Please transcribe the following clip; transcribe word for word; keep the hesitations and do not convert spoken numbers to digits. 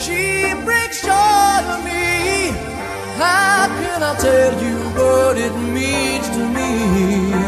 She brings joy to me. How can I tell you what it means to me?